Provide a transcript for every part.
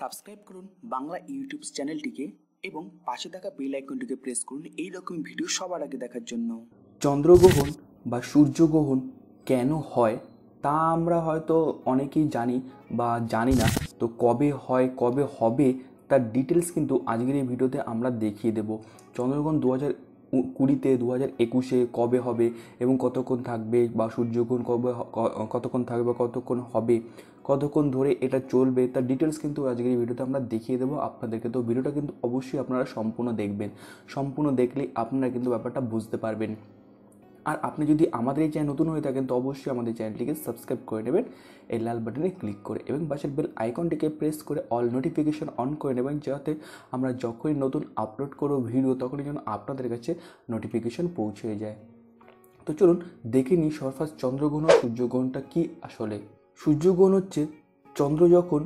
Subscribe करुन Bangla YouTube चैनलটিকে এবং পাশে থাকা বেল আইকনটিকে প্রেস করুন এই রকম ভিডিও সবার আগে দেখার জন্য। চন্দ্রগ্রহণ বা সূর্যগ্রহণ কেন হয় তা আমরা হয়তো অনেকেই জানি বা জানি না, তো কবে হয় কবে হবে তার ডিটেলস কিন্তু আজকের এই ভিডিওতে আমরা দেখিয়ে দেব। চন্দ্রগ্রহণ 2020-তে 2021-এ কবে হবে এবং কতক্ষণ থাকবে, বা সূর্যগ্রহণ কবে কতক্ষণ থাকবে, কতক্ষণ হবে, কতক্ষণ ধরে এটা চলবে তার ডিটেলস কিন্তু আজকের এই ভিডিওতে আমরা দেখিয়ে দেবো আপনাদেরকে। তো ভিডিওটা কিন্তু অবশ্যই আপনারা সম্পূর্ণ দেখবেন, সম্পূর্ণ দেখলে আপনারা কিন্তু ব্যাপারটা বুঝতে পারবেন। আর আপনি যদি আমাদের এই চ্যানেল নতুন হয়ে থাকেন তো অবশ্যই আমাদের চ্যানেলটিকে সাবস্ক্রাইব করে নেবেন এই লাল বাটনে ক্লিক করে, এবং পাশের বেল আইকনটিকে প্রেস করে অল নোটিফিকেশন অন করে নেবেন, যাতে আমরা যখনই নতুন আপলোড করব ভিডিও তখনই যেন আপনাদের কাছে নোটিফিকেশন পৌঁছে যায়। তো চলুন দেখে নিই সর্বপ্রথম চন্দ্রগ্রহণ ও সূর্যগ্রহণটা কী। আসলে সূর্যগ্রহণ হচ্ছে চন্দ্র যখন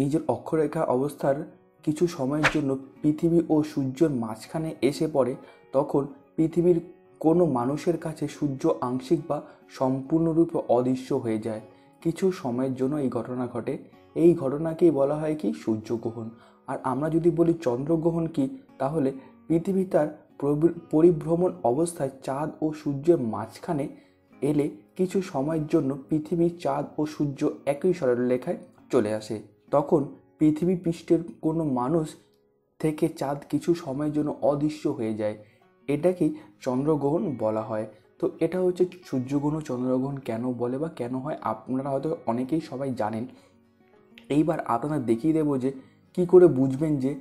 নিজের অক্ষরেখা অবস্থার কিছু সময়ের জন্য পৃথিবী ও সূর্যের মাঝখানে এসে পড়ে, তখন পৃথিবীর কোনো মানুষের কাছে সূর্য আংশিক বা সম্পূর্ণরূপে অদৃশ্য হয়ে যায়। কিছু সময়ের জন্য এই ঘটনা ঘটে, এই ঘটনাকেই বলা হয় কি সূর্যগ্রহণ। আর আমরা যদি বলি চন্দ্রগ্রহণ কি, তাহলে পৃথিবী তার পরিভ্রমণ অবস্থায় চাঁদ ও সূর্যের মাঝখানে এলে কিছু সময়ের জন্য পৃথিবী, চাঁদ ও সূর্য একই সরলরেখায় চলে আসে। তখন পৃথিবী পৃষ্ঠের কোনো মানুষ থেকে চাঁদ কিছু সময়ের জন্য অদৃশ্য হয়ে যায়, এটাকেই চন্দ্রগ্রহণ বলা হয়। তো এটা হচ্ছে সূর্যগ্রহণ ও চন্দ্রগ্রহণ কেন বলে বা কেন হয় আপনারা হয়তো অনেকেই সবাই জানেন। এইবার আপনারা দেখিয়ে দেবো যে কি করে বুঝবেন যে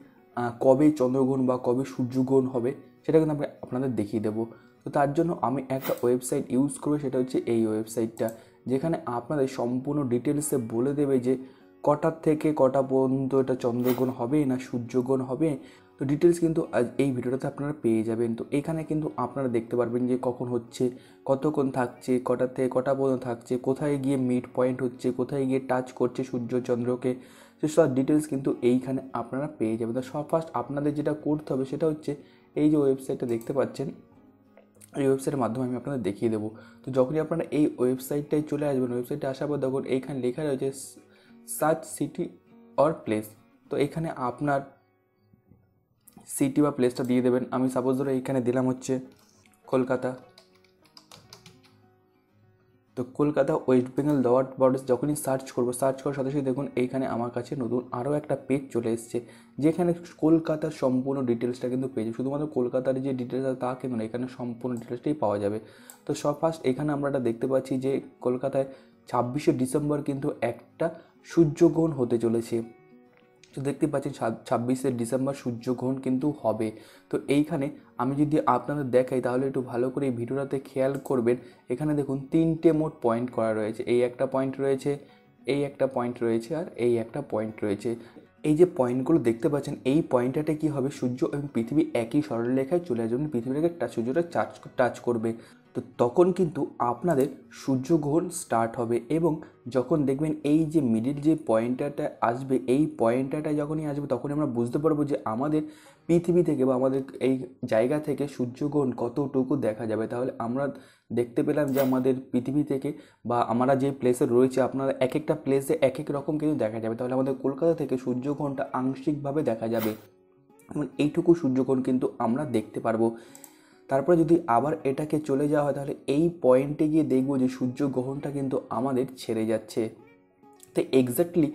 কবে চন্দ্রগ্রহণ বা কবে সূর্যগ্রহণ হবে, সেটা কিন্তু আমরা আপনাদের দেখিয়ে দেবো। তো তার জন্য আমি একটা ওয়েবসাইট ইউজ করবো, সেটা হচ্ছে এই ওয়েবসাইটটা, যেখানে আপনাদের সম্পূর্ণ ডিটেলসে বলে দেবে যে কটার থেকে কটা পর্যন্ত এটা চন্দ্রগ্রহণ হবে না সূর্যগ্রহণ হবে। তো ডিটেলস কিন্তু আজ এই ভিডিওটাতে আপনারা পেয়ে যাবেন। তো এখানে কিন্তু আপনারা দেখতে পারবেন যে কখন হচ্ছে, কতক্ষণ থাকছে, কটা থেকে কটা পর্যন্ত থাকছে, কোথায় গিয়ে মিড পয়েন্ট হচ্ছে, কোথায় গিয়ে টাচ করছে সূর্য চন্দ্রকে, সেসব ডিটেলস কিন্তু এইখানে আপনারা পেয়ে যাবেন। তো সব ফার্স্ট আপনাদের যেটা করতে হবে সেটা হচ্ছে এই যে ওয়েবসাইটটা দেখতে পাচ্ছেন, এই ওয়েবসাইটের মাধ্যমে আমি আপনাদের দেখিয়ে দেবো। তো যখনই আপনারা এই ওয়েবসাইটটায় চলে আসবেন, ওয়েবসাইটে আসার পর তখন এইখানে লেখা রয়েছে সার্চ সিটি অর প্লেস। তো এখানে আপনার সিটি বা প্লেসটা দিয়ে দেবেন। আমি সাপোজ ধরে এখানে দিলাম হচ্ছে কলকাতা। তো কলকাতা ওয়েস্ট বেঙ্গল ডট বর্ডার যখনই সার্চ করবো, সার্চ করার সাথে সাথে দেখুন এইখানে আমার কাছে নতুন আরও একটা পেজ চলে এসেছে, যেখানে কলকাতার সম্পূর্ণ ডিটেলসটা কিন্তু পেয়ে যাবে। শুধুমাত্র কলকাতার যে ডিটেলস আছে তা কিন্তু না, এখানে সম্পূর্ণ ডিটেলসটাই পাওয়া যাবে। তো সব ফার্স্ট এখানে আমরা এটা দেখতে পাচ্ছি যে কলকাতায় 26শে ডিসেম্বর কিন্তু একটা সূর্যগ্রহণ হতে চলেছে। তো দেখতে পাচ্ছেন 26শে ডিসেম্বর সূর্যগ্রহণ কিন্তু হবে। তো এইখানে আমি যদি আপনাদের দেখাই তাহলে একটু ভালো করে এই ভিডিওটাতে খেয়াল করবেন। এখানে দেখুন 3টে মোট পয়েন্ট করা রয়েছে, এই একটা পয়েন্ট রয়েছে, এই একটা পয়েন্ট রয়েছে, আর এই একটা পয়েন্ট রয়েছে। এই যে পয়েন্টগুলো দেখতে পাচ্ছেন এই পয়েন্টটাতে কী হবে, সূর্য এবং পৃথিবী একই সরলরেখায় চলে আসবে, পৃথিবীটাকে সূর্যটা টাচ করবে। তো তখন কিন্তু আপনাদের সূর্যগ্রহণ স্টার্ট হবে। এবং যখন দেখবেন এই যে মিডিল যে পয়েন্টটা আসবে, এই পয়েন্টটা যখনই আসবে তখনই আমরা বুঝতে পারবো যে আমাদের পৃথিবী থেকে বা আমাদের এই জায়গা থেকে সূর্যগ্রহণ কতটুকু দেখা যাবে। তাহলে আমরা দেখতে পেলাম যে আমাদের পৃথিবী থেকে বা আমরা যে প্লেসে রয়েছে, আপনারা এক একটা প্লেসে এক এক রকম কিন্তু দেখা যাবে। তাহলে আমাদের কলকাতা থেকে সূর্যগ্রহণটা আংশিকভাবে দেখা যাবে, এবং এইটুকু সূর্যগ্রহণ কিন্তু আমরা দেখতে পারবো। তারপরে যদি আবার এটাকে চলে যাওয়া হয় তাহলে এই পয়েন্টে গিয়ে দেখবো যে সূর্যগ্রহণটা কিন্তু আমাদের ছেড়ে যাচ্ছে। তো এক্স্যাক্টলি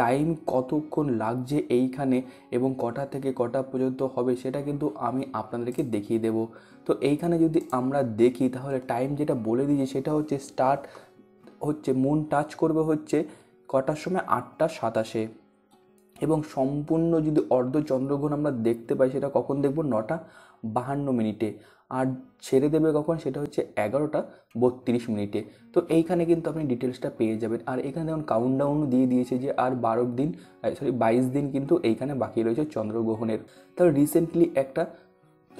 টাইম কতক্ষণ লাগছে এইখানে এবং কটা থেকে কটা পর্যন্ত হবে সেটা কিন্তু আমি আপনাদেরকে দেখিয়ে দেব। তো এইখানে যদি আমরা দেখি তাহলে টাইম যেটা বলে দিয়েছি সেটা হচ্ছে স্টার্ট হচ্ছে মুন টাচ করবে হচ্ছে কটার সময়, 8:27, এবং সম্পূর্ণ যদি অর্ধচন্দ্রগ্রহণ আমরা দেখতে পাই সেটা কখন দেখব, 9:52, আর ছেড়ে দেবে কখন সেটা হচ্ছে 11:32। তো এইখানে কিন্তু আপনি ডিটেলসটা পেয়ে যাবেন। আর এখানে দেখুন কাউন্টডাউনও দিয়ে দিয়েছে যে আর 22 দিন কিন্তু এইখানে বাকি রয়েছে চন্দ্রগ্রহণের। তাহলে রিসেন্টলি একটা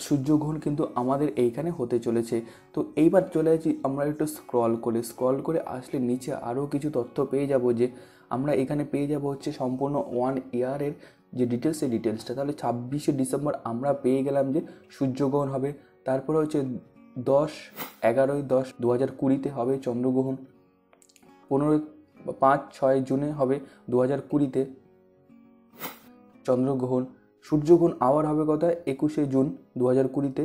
সূর্যগ্রহণ কিন্তু আমাদের এইখানে হতে চলেছে। তো এইবার চলে আসি আমরা একটু স্ক্রল করে আসলে নিচে আরও কিছু তথ্য পেয়ে যাব, যে আমরা এখানে পেয়ে যাব হচ্ছে সম্পূর্ণ 1 ইয়ারের যে ডিটেলস, সেই ডিটেলসটা। তাহলে 26শে ডিসেম্বর আমরা পেয়ে গেলাম যে সূর্যগ্রহণ হবে, তারপরে হচ্ছে 10/11/2020-তে হবে চন্দ্রগ্রহণ, 15/5/6 জুনে হবে 2020-তে, चंद्रग्रहण सूर्यग्रहण आबार कथा 21 जून 2020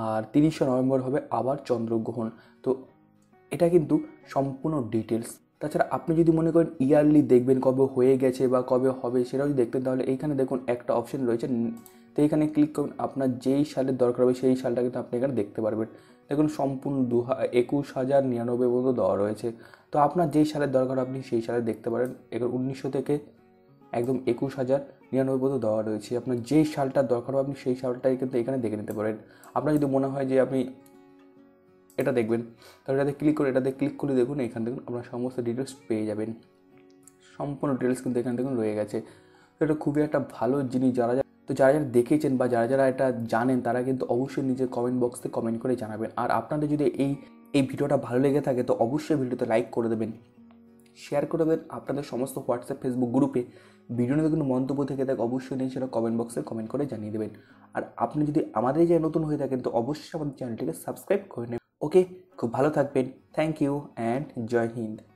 और 30 नवेम्बर है आबार चंद्रग्रहण। तो এটা কিন্তু সম্পূর্ণ ডিটেইলস। তাছাড়া আপনি যদি মনে করেন ইয়ারলি দেখবেন কবে হয়ে গেছে বা কবে হবে সেটাও যদি দেখতে তাহলে এইখানে দেখুন একটা অপশন রয়েছে, তো এইখানে ক্লিক করুন, আপনার যেই সালের দরকার হবে সেই সালটা কিন্তু আপনি এখানে দেখতে পারবেন। দেখুন সম্পূর্ণ 21099 মতো দেওয়া রয়েছে, তো আপনার যেই সালের দরকার আপনি সেই সালে দেখতে পারেন। এখানে 1900 থেকে একদম 21099 পর্যন্ত দেওয়া রয়েছে, আপনার যেই সালটা দরকার হবে আপনি সেই সালটাই কিন্তু এখানে দেখে নিতে পারেন। আপনার যদি মনে হয় যে আপনি এটা দেখবেন তাহলে এটাতে ক্লিক করে দেখুন, এখানে দেখুন আপনারা সমস্ত ডিটেলস পেয়ে যাবেন, সম্পূর্ণ ডিটেলস কিন্তু এখানে দেখুন রয়ে গেছে। তো এটা খুবই একটা ভালো জিনিস। যারা যারা দেখেছেন বা যারা এটা জানেন তারা কিন্তু অবশ্যই নিজের কমেন্ট বক্সে কমেন্ট করে জানাবেন। আর আপনাদের যদি এই ভিডিওটা ভালো লেগে থাকে তো অবশ্যই ভিডিওতে লাইক করে দেবেন, শেয়ার করে দেবেন আপনাদের সমস্ত হোয়াটসঅ্যাপ ফেসবুক গ্রুপে। ভিডিওতে কোনো মন্তব্য থেকে থাকে অবশ্যই নিন, সেটা কমেন্ট বক্সে কমেন্ট করে জানিয়ে দেবেন। আর আপনি যদি আমাদের এই চ্যানেলে নতুন হয়ে থাকেন তো অবশ্যই আমাদের চ্যানেলটিকে সাবস্ক্রাইব করে নেবেন। ओके, खूब भालो थाकबेन। थैंक यू एंड जय हिंद।